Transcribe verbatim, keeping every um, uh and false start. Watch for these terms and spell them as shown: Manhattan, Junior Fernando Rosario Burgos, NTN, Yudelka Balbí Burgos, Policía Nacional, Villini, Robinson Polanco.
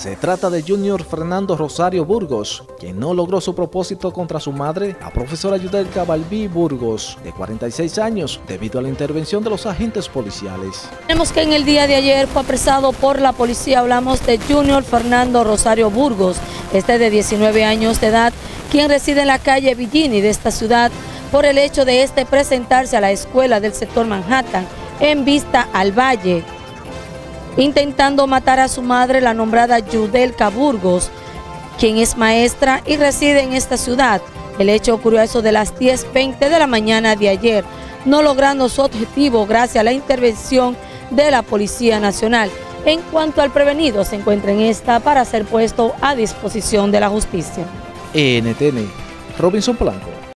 Se trata de Junior Fernando Rosario Burgos, quien no logró su propósito contra su madre, la profesora Yudelka Balbí Burgos, de cuarenta y seis años, debido a la intervención de los agentes policiales. Tenemos que en el día de ayer fue apresado por la policía, hablamos de Junior Fernando Rosario Burgos, este de diecinueve años de edad, quien reside en la calle Villini de esta ciudad, por el hecho de este presentarse a la escuela del sector Manhattan en vista al valle, intentando matar a su madre, la nombrada Yudelka Burgos, quien es maestra y reside en esta ciudad. El hecho ocurrió a eso de las diez veinte de la mañana de ayer, no logrando su objetivo gracias a la intervención de la Policía Nacional. En cuanto al prevenido, se encuentra en esta para ser puesto a disposición de la justicia. N T N, Robinson Polanco.